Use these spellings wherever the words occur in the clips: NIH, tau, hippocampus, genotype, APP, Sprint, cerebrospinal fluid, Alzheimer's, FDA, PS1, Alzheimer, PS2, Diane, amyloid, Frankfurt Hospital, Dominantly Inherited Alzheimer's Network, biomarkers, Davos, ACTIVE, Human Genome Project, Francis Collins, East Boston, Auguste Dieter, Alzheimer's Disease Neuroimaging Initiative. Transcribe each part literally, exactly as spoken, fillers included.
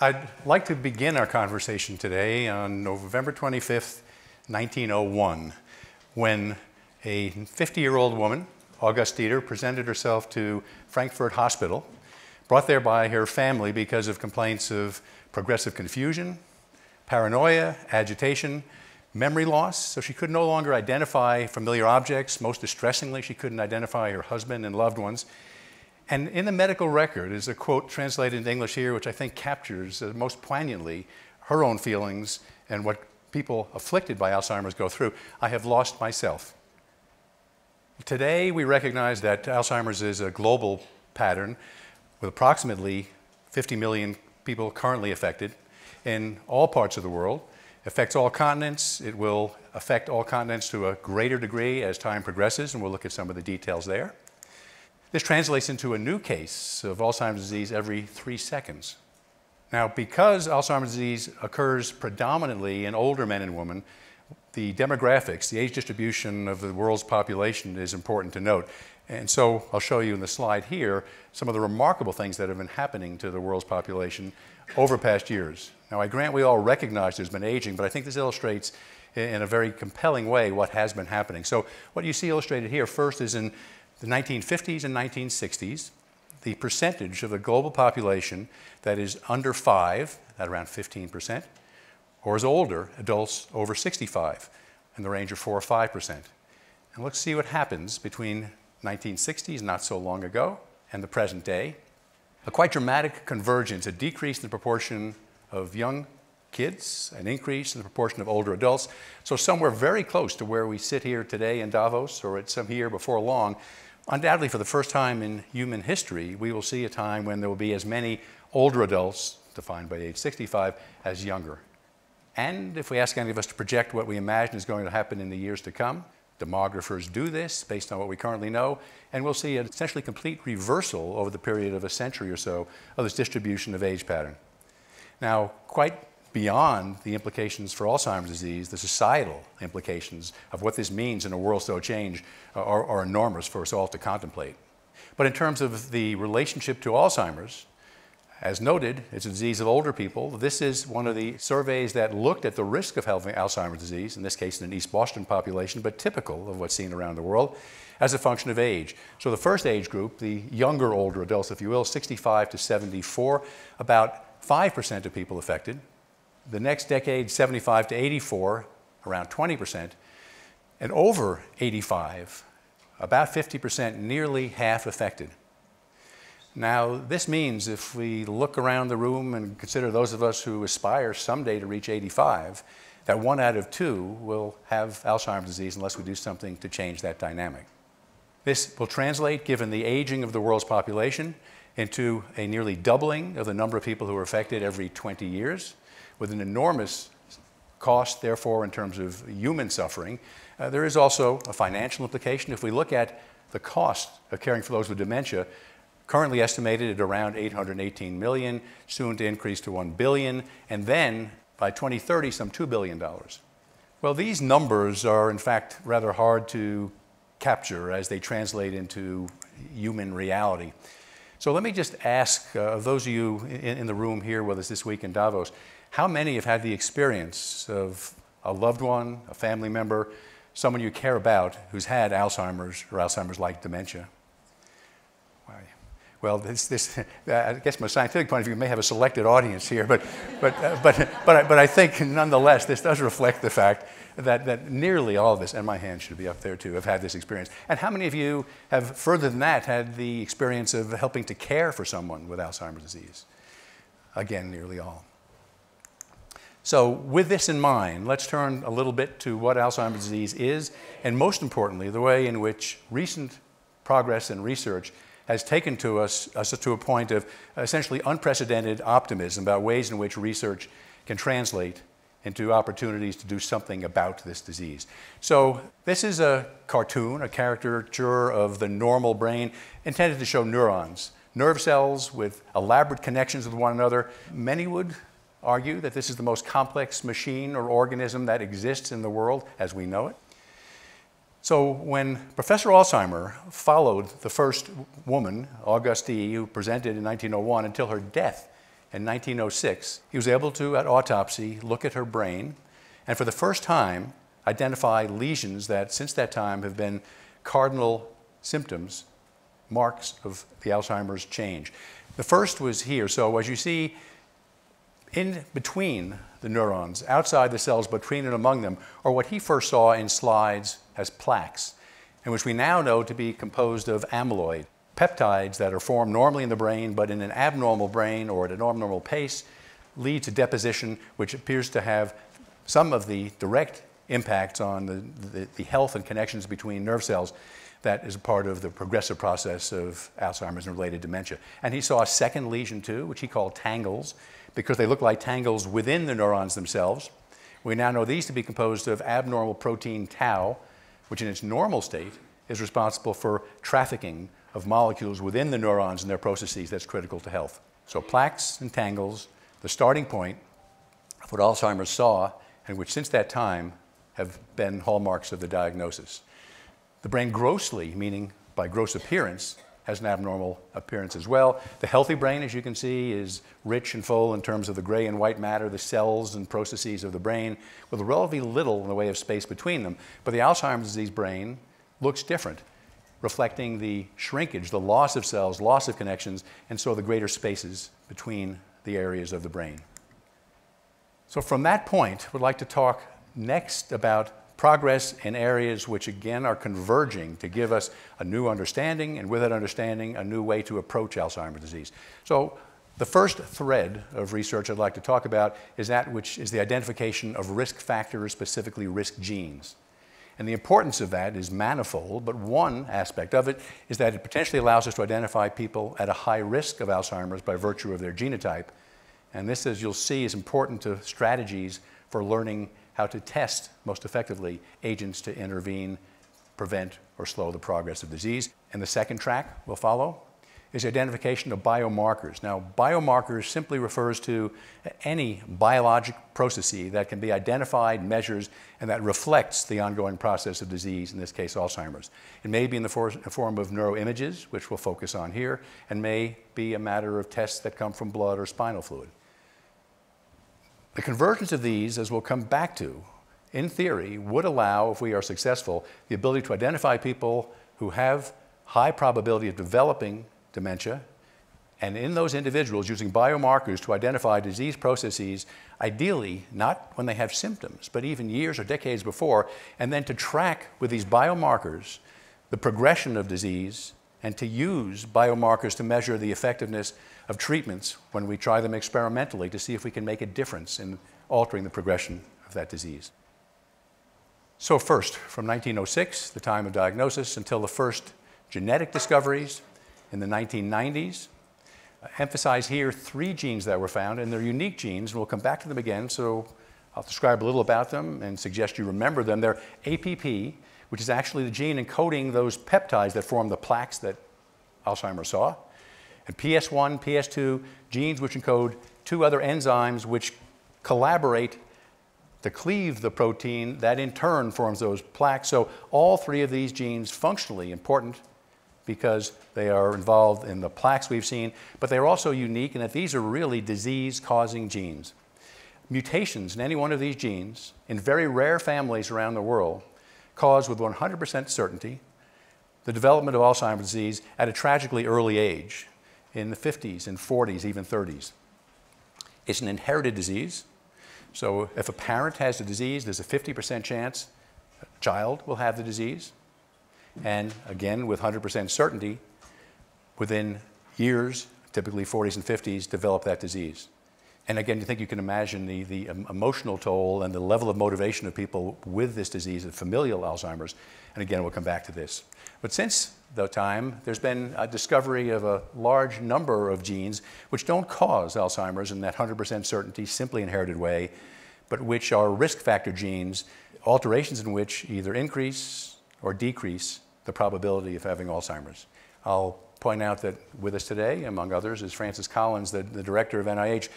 I'd like to begin our conversation today on November twenty-fifth, nineteen oh one, when a fifty-year-old woman, Auguste Dieter, presented herself to Frankfurt Hospital, brought there by her family because of complaints of progressive confusion, paranoia, agitation, memory loss. So she could no longer identify familiar objects. Most distressingly, she couldn't identify her husband and loved ones. And in the medical record is a quote translated into English here, which I think captures uh, most poignantly her own feelings and what people afflicted by Alzheimer's go through. "I have lost myself." Today, we recognize that Alzheimer's is a global pattern with approximately fifty million people currently affected in all parts of the world. It affects all continents. It will affect all continents to a greater degree as time progresses, and we'll look at some of the details there. This translates into a new case of Alzheimer's disease every three seconds. Now, because Alzheimer's disease occurs predominantly in older men and women, the demographics, the age distribution of the world's population is important to note. And so I'll show you in the slide here some of the remarkable things that have been happening to the world's population over past years. Now, I grant we all recognize there's been aging, but I think this illustrates in a very compelling way what has been happening. So what you see illustrated here first is in the nineteen fifties and nineteen sixties, the percentage of the global population that is under five, at around fifteen percent, or is older, adults over sixty-five, in the range of four or five percent. And let's see what happens between nineteen sixties, not so long ago, and the present day. A quite dramatic convergence, a decrease in the proportion of young kids, an increase in the proportion of older adults. So somewhere very close to where we sit here today in Davos, or at some here before long, undoubtedly for the first time in human history, we will see a time when there will be as many older adults, defined by age sixty-five, as younger. And if we ask any of us to project what we imagine is going to happen in the years to come, demographers do this based on what we currently know, and we'll see an essentially complete reversal over the period of a century or so of this distribution of age pattern. Now, quite beyond the implications for Alzheimer's disease, the societal implications of what this means in a world so changed are, are enormous for us all to contemplate. But in terms of the relationship to Alzheimer's, as noted, it's a disease of older people. This is one of the surveys that looked at the risk of having Alzheimer's disease, in this case in an East Boston population, but typical of what's seen around the world, as a function of age. So the first age group, the younger older adults, if you will, sixty-five to seventy-four, about five percent of people affected. The next decade, seventy-five to eighty-four, around twenty percent. And over eighty-five, about fifty percent, nearly half affected. Now, this means if we look around the room and consider those of us who aspire someday to reach eighty-five, that one out of two will have Alzheimer's disease unless we do something to change that dynamic. This will translate, given the aging of the world's population, into a nearly doubling of the number of people who are affected every twenty years, with an enormous cost, therefore, in terms of human suffering. Uh, there is also a financial implication. If we look at the cost of caring for those with dementia, currently estimated at around eight hundred eighteen million dollars, soon to increase to one billion dollars, and then by twenty thirty, some two billion dollars. Well, these numbers are, in fact, rather hard to capture as they translate into human reality. So let me just ask uh, those of you in, in the room here with us this week in Davos, how many have had the experience of a loved one, a family member, someone you care about who's had Alzheimer's or Alzheimer's-like dementia? Well, this, this, I guess from a scientific point of view, we may have a selected audience here, but, but, uh, but, but, I, but I think nonetheless, this does reflect the fact that, that nearly all of us, and my hand should be up there too, have had this experience. And how many of you have, further than that, had the experience of helping to care for someone with Alzheimer's disease? Again, nearly all. So with this in mind, let's turn a little bit to what Alzheimer's disease is, and most importantly, the way in which recent progress in research has taken to us, us to a point of essentially unprecedented optimism about ways in which research can translate into opportunities to do something about this disease. So this is a cartoon, a caricature of the normal brain intended to show neurons, nerve cells with elaborate connections with one another. Many would argue that this is the most complex machine or organism that exists in the world as we know it. So when Professor Alzheimer followed the first woman, Auguste Dieter, who presented in nineteen oh one, until her death in nineteen oh six, he was able to, at autopsy, look at her brain and for the first time identify lesions that since that time have been cardinal symptoms, marks of the Alzheimer's change. The first was here. So as you see, in between the neurons, outside the cells, between and among them, are what he first saw in slides as plaques, and which we now know to be composed of amyloid, peptides that are formed normally in the brain, but in an abnormal brain or at an abnormal pace, lead to deposition, which appears to have some of the direct impacts on the, the, the health and connections between nerve cells that is part of the progressive process of Alzheimer's and related dementia. And he saw a second lesion too, which he called tangles, because they look like tangles within the neurons themselves. We now know these to be composed of abnormal protein tau, which in its normal state is responsible for trafficking of molecules within the neurons and their processes that's critical to health. So plaques and tangles, the starting point of what Alzheimer's saw, and which since that time have been hallmarks of the diagnosis. The brain grossly, meaning by gross appearance, has an abnormal appearance as well. The healthy brain, as you can see, is rich and full in terms of the gray and white matter, the cells and processes of the brain, with relatively little in the way of space between them. But the Alzheimer's disease brain looks different, reflecting the shrinkage, the loss of cells, loss of connections, and so the greater spaces between the areas of the brain. So from that point, we'd like to talk next about progress in areas which, again, are converging to give us a new understanding, and with that understanding, a new way to approach Alzheimer's disease. So the first thread of research I'd like to talk about is that which is the identification of risk factors, specifically risk genes. And the importance of that is manifold, but one aspect of it is that it potentially allows us to identify people at a high risk of Alzheimer's by virtue of their genotype. And this, as you'll see, is important to strategies for learning how to test most effectively agents to intervene, prevent, or slow the progress of disease. And the second track we'll follow is identification of biomarkers. Now, biomarkers simply refers to any biologic process that can be identified, measures, and that reflects the ongoing process of disease, in this case, Alzheimer's. It may be in the for form of neuroimages, which we'll focus on here, and may be a matter of tests that come from blood or spinal fluid. The convergence of these, as we'll come back to, in theory, would allow, if we are successful, the ability to identify people who have high probability of developing dementia, and in those individuals, using biomarkers to identify disease processes, ideally not when they have symptoms, but even years or decades before, and then to track with these biomarkers the progression of disease, and to use biomarkers to measure the effectiveness of treatments when we try them experimentally to see if we can make a difference in altering the progression of that disease. So first, from nineteen oh six, the time of diagnosis, until the first genetic discoveries in the nineteen nineties, I emphasize here three genes that were found, and they're unique genes, and we'll come back to them again, so I'll describe a little about them and suggest you remember them. They're A P P, which is actually the gene encoding those peptides that form the plaques that Alzheimer saw, and P S one, P S two, genes which encode two other enzymes which collaborate to cleave the protein that in turn forms those plaques. So all three of these genes functionally important because they are involved in the plaques we've seen, but they're also unique in that these are really disease-causing genes. Mutations in any one of these genes, in very rare families around the world, cause with one hundred percent certainty the development of Alzheimer's disease at a tragically early age, in the fifties, and forties, even thirties. It's an inherited disease, so if a parent has the disease, there's a fifty percent chance a child will have the disease, and again, with one hundred percent certainty, within years, typically forties and fifties, develop that disease. And again, you think you can imagine the, the emotional toll and the level of motivation of people with this disease of familial Alzheimer's. And again, we'll come back to this. But since that time, there's been a discovery of a large number of genes which don't cause Alzheimer's in that one hundred percent certainty, simply inherited way, but which are risk factor genes, alterations in which either increase or decrease the probability of having Alzheimer's. I'll point out that with us today, among others, is Francis Collins, the, the director of N I H,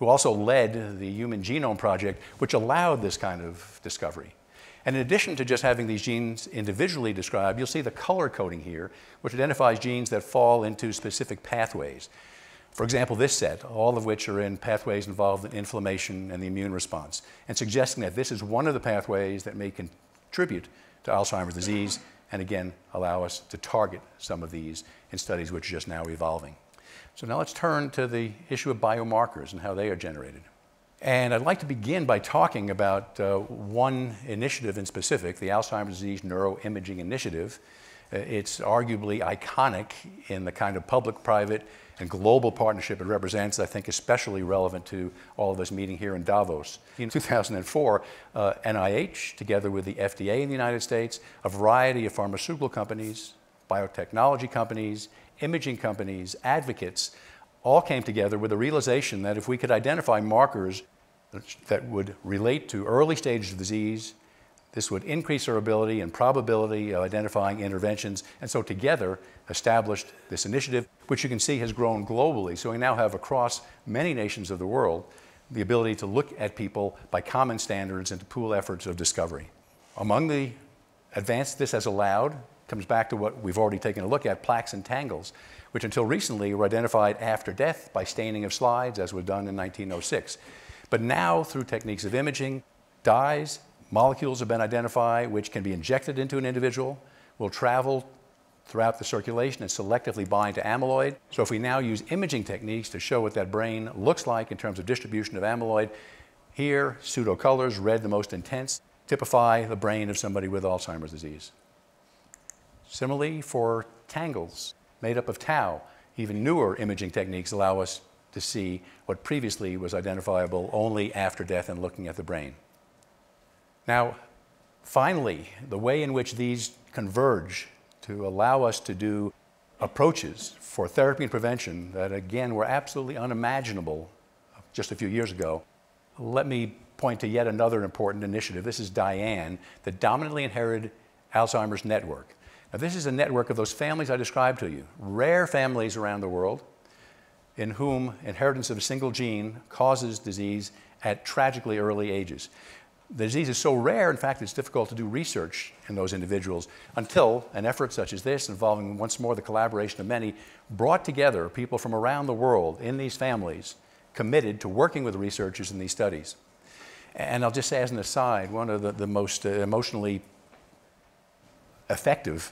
who also led the Human Genome Project, which allowed this kind of discovery. And in addition to just having these genes individually described, you'll see the color coding here, which identifies genes that fall into specific pathways. For example, this set, all of which are in pathways involved in inflammation and the immune response, and suggesting that this is one of the pathways that may contribute to Alzheimer's disease, and again, allow us to target some of these in studies which are just now evolving. So now let's turn to the issue of biomarkers and how they are generated. And I'd like to begin by talking about uh, one initiative in specific, the Alzheimer's Disease Neuroimaging Initiative. Uh, it's arguably iconic in the kind of public-private and global partnership it represents, I think especially relevant to all of us meeting here in Davos. In two thousand four, uh, N I H, together with the F D A in the United States, a variety of pharmaceutical companies, biotechnology companies, imaging companies, advocates, all came together with the realization that if we could identify markers that would relate to early stages of disease, this would increase our ability and probability of identifying interventions, and so together established this initiative, which you can see has grown globally. So we now have across many nations of the world the ability to look at people by common standards and to pool efforts of discovery. Among the advances this has allowed comes back to what we've already taken a look at, plaques and tangles, which until recently were identified after death by staining of slides, as was done in nineteen oh six. But now, through techniques of imaging, dyes, molecules have been identified which can be injected into an individual, will travel throughout the circulation and selectively bind to amyloid. So if we now use imaging techniques to show what that brain looks like in terms of distribution of amyloid, here, pseudocolors, red the most intense, typify the brain of somebody with Alzheimer's disease. Similarly, for tangles made up of tau, even newer imaging techniques allow us to see what previously was identifiable only after death and looking at the brain. Now, finally, the way in which these converge to allow us to do approaches for therapy and prevention that, again, were absolutely unimaginable just a few years ago, let me point to yet another important initiative. This is Diane, the Dominantly Inherited Alzheimer's Network. Now, this is a network of those families I described to you, rare families around the world in whom inheritance of a single gene causes disease at tragically early ages. The disease is so rare, in fact, it's difficult to do research in those individuals until an effort such as this, involving once more the collaboration of many, brought together people from around the world in these families committed to working with researchers in these studies. And I'll just say as an aside, one of the, the most uh, emotionally effective,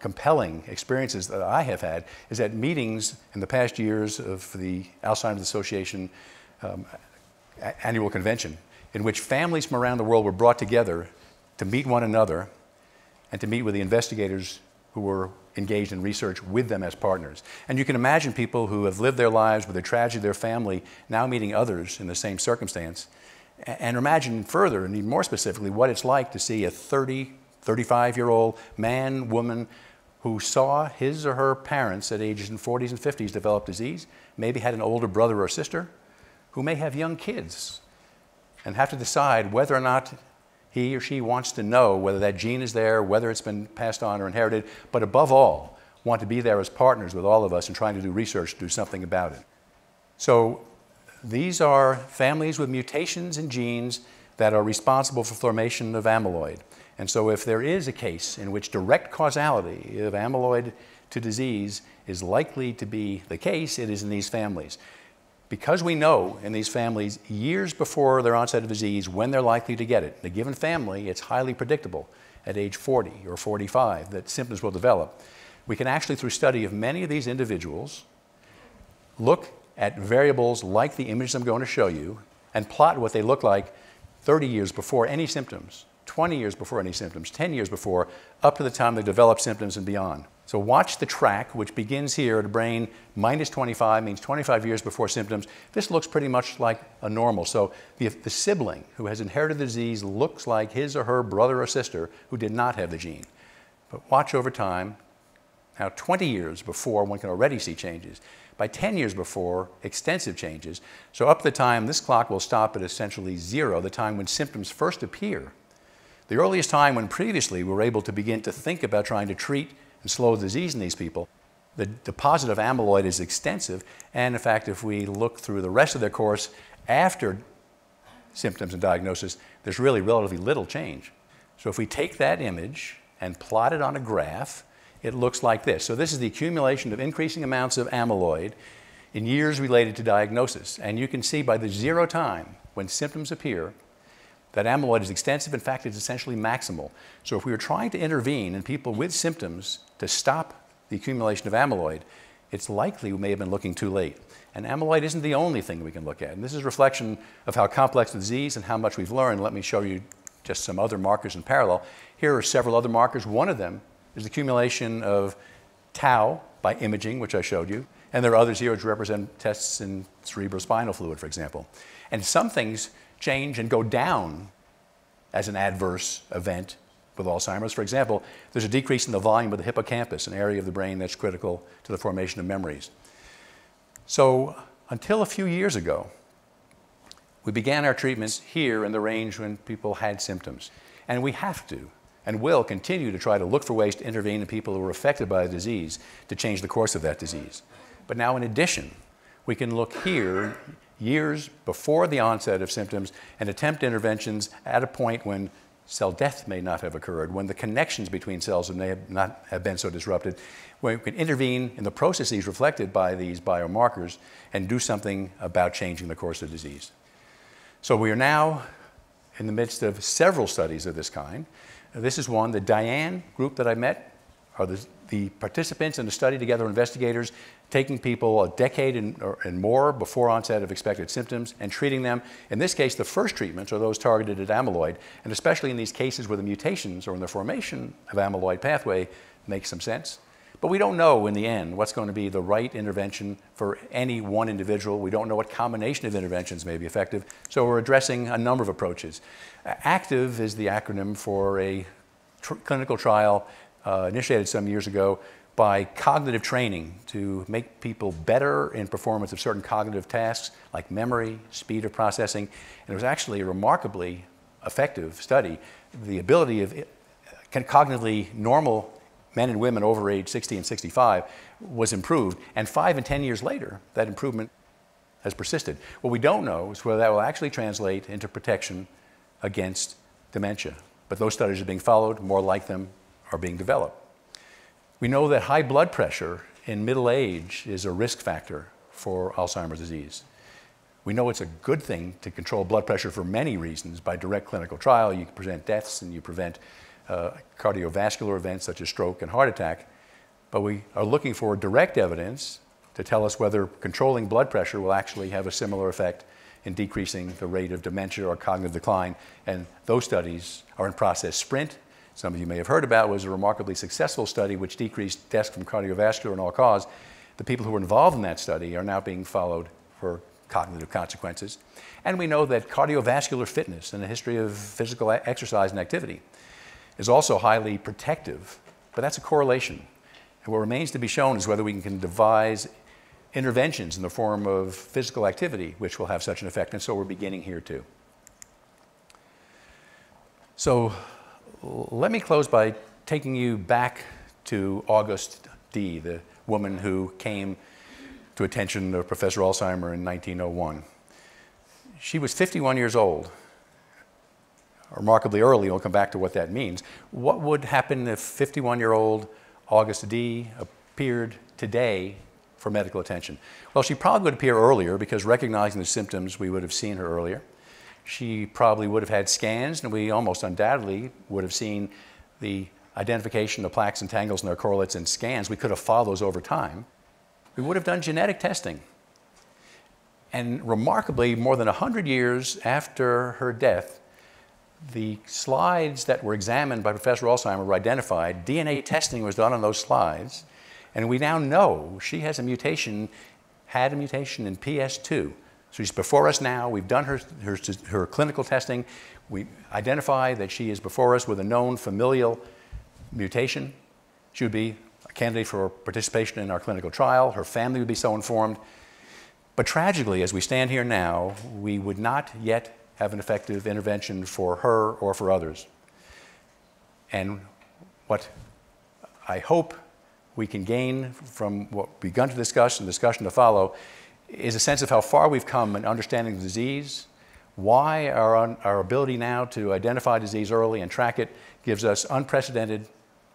compelling experiences that I have had is at meetings in the past years of the Alzheimer's Association um, annual convention, in which families from around the world were brought together to meet one another and to meet with the investigators who were engaged in research with them as partners. And you can imagine people who have lived their lives with the tragedy of their family now meeting others in the same circumstance. And imagine further, and even more specifically, what it's like to see a thirty, thirty-five-year-old man, woman, who saw his or her parents at ages in forties and fifties develop disease, maybe had an older brother or sister, who may have young kids, and have to decide whether or not he or she wants to know whether that gene is there, whether it's been passed on or inherited, but above all, want to be there as partners with all of us in trying to do research to do something about it. So these are families with mutations in genes that are responsible for formation of amyloid. And so if there is a case in which direct causality of amyloid to disease is likely to be the case, it is in these families. Because we know in these families years before their onset of disease when they're likely to get it, in a given family, it's highly predictable at age forty or forty-five that symptoms will develop. We can actually, through study of many of these individuals, look at variables like the image I'm going to show you and plot what they look like thirty years before any symptoms, twenty years before any symptoms, ten years before, up to the time they develop symptoms and beyond. So watch the track, which begins here at a brain minus twenty-five, means twenty-five years before symptoms. This looks pretty much like a normal. So the, the sibling who has inherited the disease looks like his or her brother or sister who did not have the gene. But watch over time. Now, twenty years before, one can already see changes. By ten years before, extensive changes. So up to the time, this clock will stop at essentially zero, the time when symptoms first appear. The earliest time when previously we were able to begin to think about trying to treat and slow disease in these people. The deposit of amyloid is extensive, and in fact, if we look through the rest of their course after symptoms and diagnosis, there's really relatively little change. So if we take that image and plot it on a graph, it looks like this. So this is the accumulation of increasing amounts of amyloid in years related to diagnosis. And you can see by the zero time when symptoms appear that amyloid is extensive. In fact, it's essentially maximal. So if we were trying to intervene in people with symptoms to stop the accumulation of amyloid, it's likely we may have been looking too late. And amyloid isn't the only thing we can look at. And this is a reflection of how complex the disease and how much we've learned. Let me show you just some other markers in parallel. Here are several other markers. One of them is the accumulation of tau by imaging, which I showed you. And there are others here which represent tests in cerebrospinal fluid, for example. And some things change and go down as an adverse event with Alzheimer's. For example, there's a decrease in the volume of the hippocampus, an area of the brain that's critical to the formation of memories. So until a few years ago, we began our treatments here in the range when people had symptoms. And we have to and will continue to try to look for ways to intervene in people who are affected by the disease to change the course of that disease. But now in addition, we can look here years before the onset of symptoms and attempt interventions at a point when cell death may not have occurred, when the connections between cells may have not have been so disrupted, where we can intervene in the processes reflected by these biomarkers and do something about changing the course of disease. So we are now in the midst of several studies of this kind. This is one, the Diane group that I met, are the, the participants in the study together, investigators, taking people a decade and, or, and more before onset of expected symptoms and treating them. In this case, the first treatments are those targeted at amyloid, and especially in these cases where the mutations or in the formation of amyloid pathway makes some sense. But we don't know in the end what's going to be the right intervention for any one individual. We don't know what combination of interventions may be effective. So we're addressing a number of approaches. ACTIVE is the acronym for a tr clinical trial uh, initiated some years ago by cognitive training to make people better in performance of certain cognitive tasks like memory, speed of processing. And it was actually a remarkably effective study. The ability of it, can cognitively normal men and women over age sixty and sixty-five was improved, and five and ten years later, that improvement has persisted. What we don't know is whether that will actually translate into protection against dementia, but those studies are being followed, more like them are being developed. We know that high blood pressure in middle age is a risk factor for Alzheimer's disease. We know it's a good thing to control blood pressure for many reasons. By direct clinical trial, you prevent deaths and you prevent Uh, cardiovascular events such as stroke and heart attack, but we are looking for direct evidence to tell us whether controlling blood pressure will actually have a similar effect in decreasing the rate of dementia or cognitive decline, and those studies are in process. Sprint, some of you may have heard about, was a remarkably successful study which decreased death from cardiovascular and all-cause. The people who were involved in that study are now being followed for cognitive consequences, and we know that cardiovascular fitness and a history of physical exercise and activity is also highly protective, but that's a correlation. And what remains to be shown is whether we can devise interventions in the form of physical activity which will have such an effect, and so we're beginning here too. So let me close by taking you back to Auguste D., the woman who came to attention of Professor Alzheimer in nineteen oh one. She was fifty-one years old. Remarkably early, we'll come back to what that means. What would happen if fifty-one-year-old Auguste D. appeared today for medical attention? Well, she probably would appear earlier because recognizing the symptoms, we would have seen her earlier. She probably would have had scans, and we almost undoubtedly would have seen the identification of plaques and tangles and their correlates in scans. We could have followed those over time. We would have done genetic testing. And remarkably, more than one hundred years after her death, the slides that were examined by Professor Alzheimer were identified. D N A testing was done on those slides, and we now know she has a mutation, had a mutation in P S two. So she's before us now. We've done her, her, her clinical testing. We identify that she is before us with a known familial mutation. She would be a candidate for participation in our clinical trial. Her family would be so informed. But tragically, as we stand here now, we would not yet have an effective intervention for her or for others. And what I hope we can gain from what we've begun to discuss and discussion to follow is a sense of how far we've come in understanding the disease, why our, our ability now to identify disease early and track it gives us unprecedented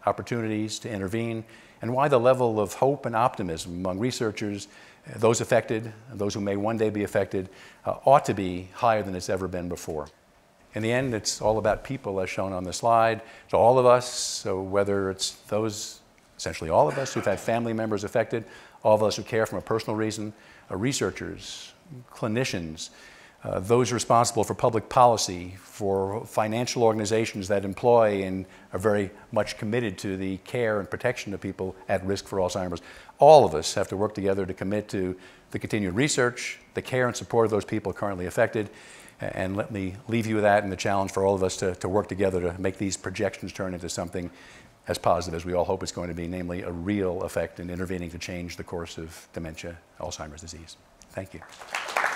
opportunities to intervene, and why the level of hope and optimism among researchers those affected, those who may one day be affected, uh, ought to be higher than it's ever been before. In the end, it's all about people, as shown on the slide. So all of us, so whether it's those, essentially all of us who've had family members affected, all of us who care from a personal reason, uh, researchers, clinicians, uh, those responsible for public policy, for financial organizations that employ and are very much committed to the care and protection of people at risk for Alzheimer's. All of us have to work together to commit to the continued research, the care and support of those people currently affected. And let me leave you with that and the challenge for all of us to, to work together to make these projections turn into something as positive as we all hope it's going to be, namely a real effect in intervening to change the course of dementia, Alzheimer's disease. Thank you.